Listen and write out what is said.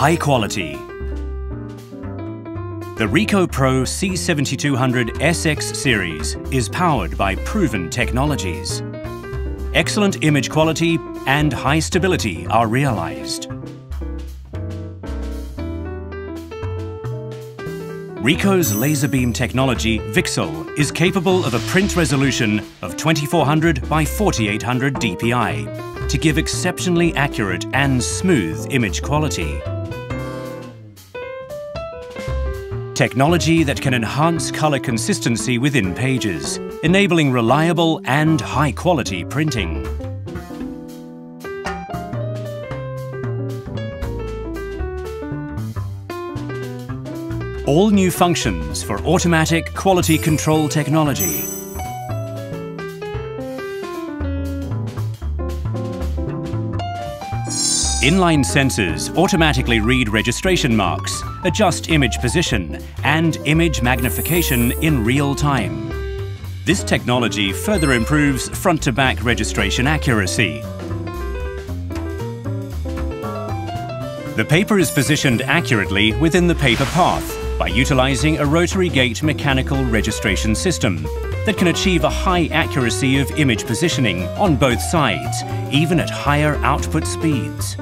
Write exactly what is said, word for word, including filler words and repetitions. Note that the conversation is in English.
high quality. The Ricoh Pro C seventy-two hundred S X series is powered by proven technologies. Excellent image quality and high stability are realized. Ricoh's laser beam technology, Vixel, is capable of a print resolution of twenty-four hundred by forty-eight hundred D P I to give exceptionally accurate and smooth image quality. Technology that can enhance color consistency within pages, enabling reliable and high-quality printing. All new functions for automatic quality control technology. Inline sensors automatically read registration marks, adjust image position, and image magnification in real time. This technology further improves front-to-back registration accuracy. The paper is positioned accurately within the paper path by utilizing a rotary gate mechanical registration system that can achieve a high accuracy of image positioning on both sides, even at higher output speeds.